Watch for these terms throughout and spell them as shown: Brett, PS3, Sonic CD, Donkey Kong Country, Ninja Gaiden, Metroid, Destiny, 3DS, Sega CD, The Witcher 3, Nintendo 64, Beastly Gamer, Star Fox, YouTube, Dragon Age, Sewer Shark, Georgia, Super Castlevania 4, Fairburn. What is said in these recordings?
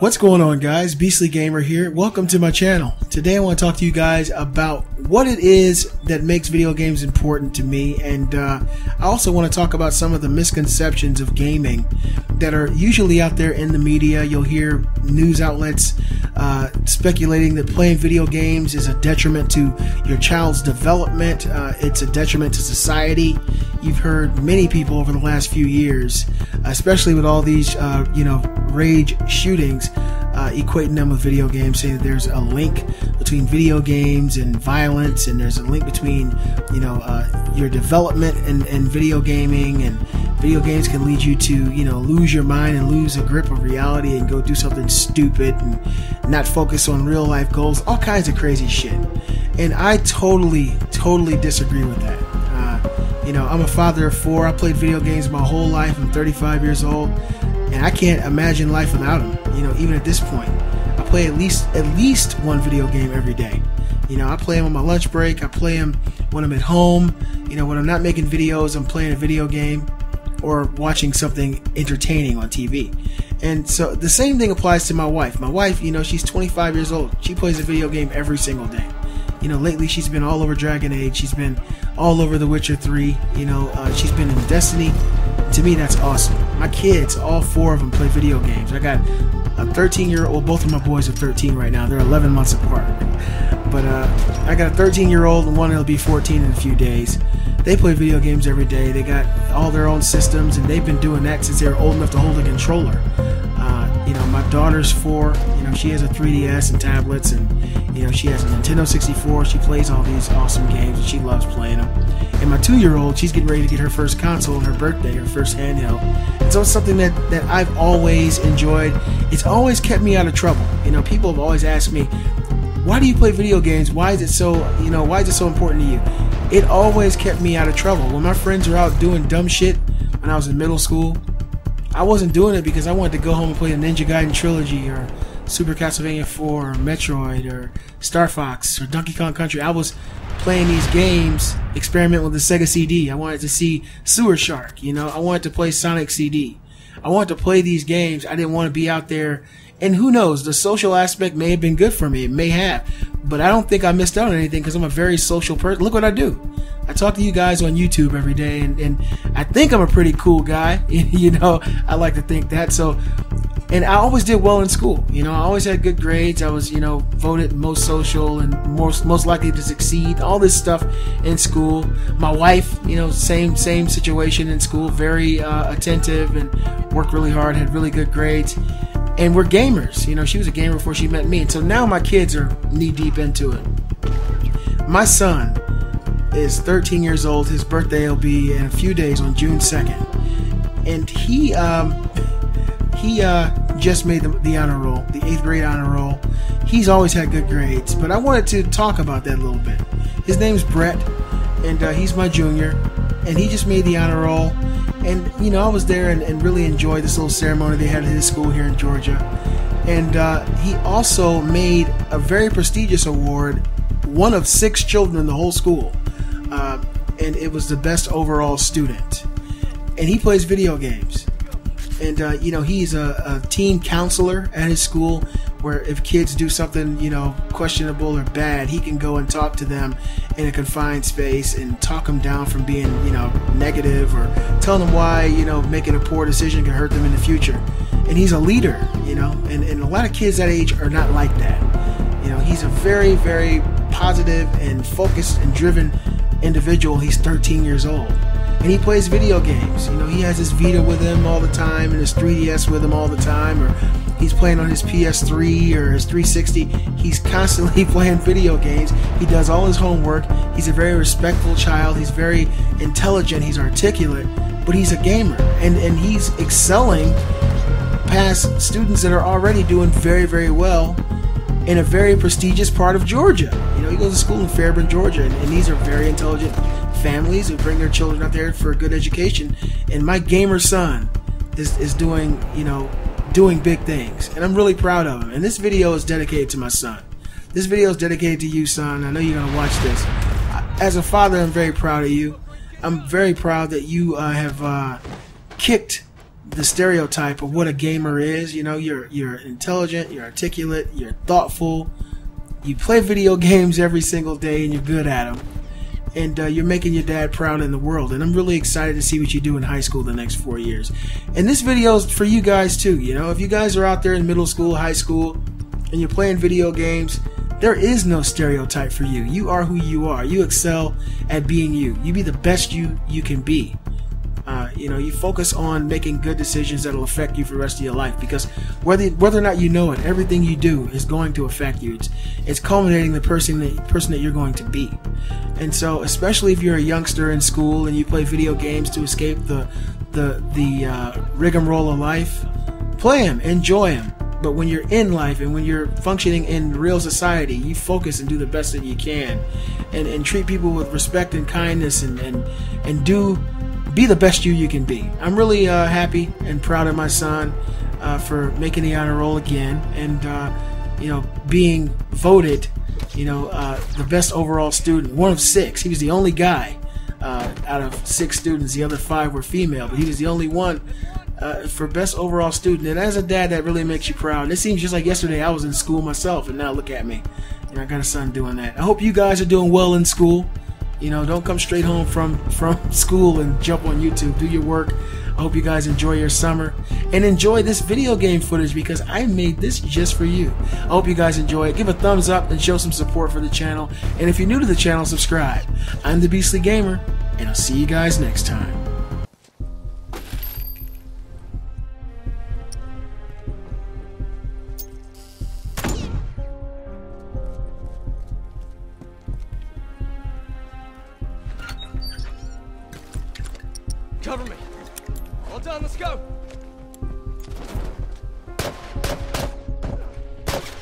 What's going on, guys? Beastly Gamer here. Welcome to my channel. Today I want to talk to you guys about what it is that makes video games important to me, and I also want to talk about some of the misconceptions of gaming that are usually out there in the media. You'll hear news outlets speculating that playing video games is a detriment to your child's development, it's a detriment to society. You've heard many people over the last few years, especially with all these rage shootings, equating them with video games, saying that there's a link between video games and violence, and there's a link between your development and video gaming, and video games can lead you to lose your mind and lose a grip of reality and go do something stupid and not focus on real life goals, all kinds of crazy shit. And I totally disagree with that. I'm a father of four. I played video games my whole life. I'm 35 years old, and I can't imagine life without them. Even at this point, I play at least one video game every day. I play them on my lunch break. I play them when I'm at home. When I'm not making videos, I'm playing a video game or watching something entertaining on TV. And so the same thing applies to my wife. My wife, she's 25 years old. She plays a video game every single day. Lately she's been all over Dragon Age. She's been all over The Witcher 3. She's been in Destiny. To me, that's awesome. My kids, all four of them, play video games. I got a 13-year-old. Both of my boys are 13 right now. They're 11 months apart. But I got a 13-year-old and one that'll be 14 in a few days. They play video games every day. They got all their own systems, and they've been doing that since they were old enough to hold a controller. My daughter's four. She has a 3DS and tablets, and she has a Nintendo 64. She plays all these awesome games, and she loves playing them. And my 2-year-old, she's getting ready to get her first console on her birthday, her first handheld. And so it's something that I've always enjoyed. It's always kept me out of trouble. People have always asked me, why do you play video games? Why is it so, why is it so important to you? It always kept me out of trouble. When my friends were out doing dumb shit when I was in middle school, I wasn't doing it because I wanted to go home and play the Ninja Gaiden trilogy, or Super Castlevania 4, or Metroid, or Star Fox, or Donkey Kong Country. I was playing these games, experimenting with the Sega CD. I wanted to see Sewer Shark. I wanted to play Sonic CD. I wanted to play these games. I didn't want to be out there. And who knows, the social aspect may have been good for me. It may have. But I don't think I missed out on anything because I'm a very social person. Look what I do. I talk to you guys on YouTube every day, and I think I'm a pretty cool guy. I like to think that. And I always did well in school. I always had good grades. I was, voted most social and most likely to succeed. All this stuff in school. My wife, same situation in school. Very attentive and worked really hard. Had really good grades. And we're gamers. She was a gamer before she met me. And so now my kids are knee deep into it. My son is 13 years old. His birthday will be in a few days on June 2nd. And he just made the honor roll, the 8th grade honor roll. He's always had good grades, but I wanted to talk about that a little bit. His name's Brett, and he's my junior, and he just made the honor roll. And, I was there and really enjoyed this little ceremony they had at his school here in Georgia. And he also made a very prestigious award, one of 6 children in the whole school. And it was the best overall student. And he plays video games. And, he's a teen counselor at his school, where if kids do something, questionable or bad, he can go and talk to them in a confined space and talk them down from being, negative, or tell them why, making a poor decision can hurt them in the future. And he's a leader, and a lot of kids that age are not like that. He's a very, very positive and focused and driven individual. He's 13 years old. And he plays video games. He has his Vita with him all the time, and his 3DS with him all the time, or he's playing on his PS3 or his 360. He's constantly playing video games. He does all his homework. He's a very respectful child. He's very intelligent. He's articulate, but he's a gamer, and he's excelling past students that are already doing very, very well in a very prestigious part of Georgia. He goes to school in Fairburn, Georgia, and these are very intelligent families who bring their children out there for a good education. And my gamer son is doing, doing big things, and I'm really proud of him. And this video is dedicated to my son. This video is dedicated to you, son. I know you're gonna watch this. As a father, I'm very proud of you. I'm very proud that you have kicked the stereotype of what a gamer is. You know, you're intelligent, you're articulate, you're thoughtful, you play video games every single day, and you're good at them. And you're making your dad proud in the world. And I'm really excited to see what you do in high school the next 4 years. And this video is for you guys too. You know, if you guys are out there in middle school, high school, and you're playing video games, there is no stereotype for you. You are who you are. You excel at being you. You be the best you can be. You know, you focus on making good decisions that will affect you for the rest of your life, because whether or not you know it, everything you do is going to affect you. It's culminating the person that you're going to be. And so, especially if you're a youngster in school and you play video games to escape the rigmarole of life, play them, enjoy them. But when you're in life and when you're functioning in real society, you focus and do the best that you can, and treat people with respect and kindness, and be the best you can be. I'm really happy and proud of my son for making the honor roll again, and you know, being voted, you know, the best overall student, one of 6. He was the only guy out of 6 students. The other 5 were female, but he was the only one for best overall student. And as a dad, that really makes you proud. And it seems just like yesterday I was in school myself, and now look at me. You know, I got a son doing that. I hope you guys are doing well in school. You know, don't come straight home from school and jump on YouTube. Do your work. I hope you guys enjoy your summer. And enjoy this video game footage, because I made this just for you. I hope you guys enjoy it. Give a thumbs up and show some support for the channel. And if you're new to the channel, subscribe. I'm the Beastly Gamer, and I'll see you guys next time. Cover me. All done, let's go.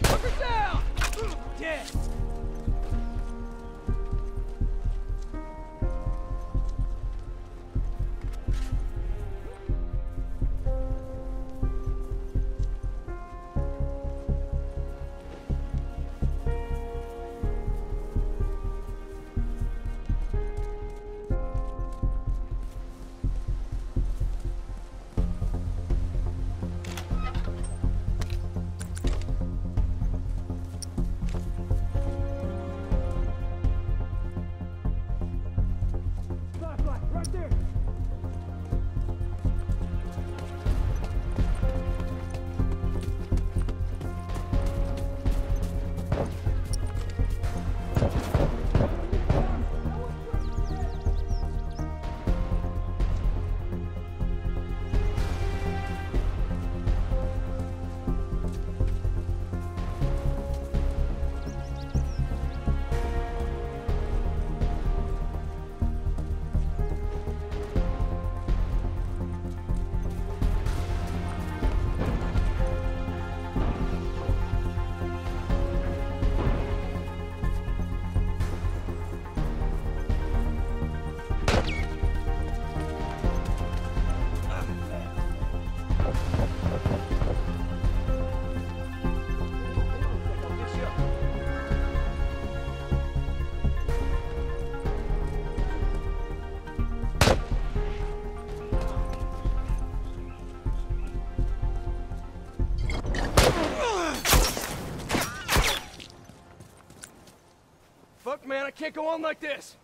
Fuckers down! Dead. Man, I can't go on like this.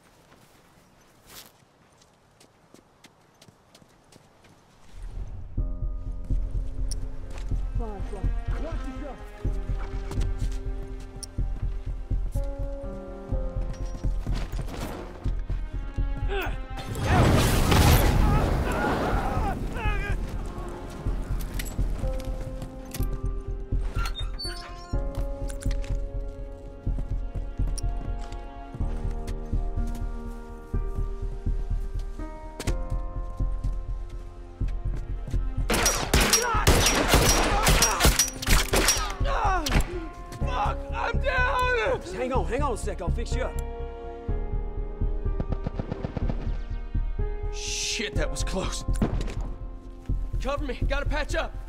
Hang on a sec, I'll fix you up. Shit, that was close. Cover me, gotta patch up.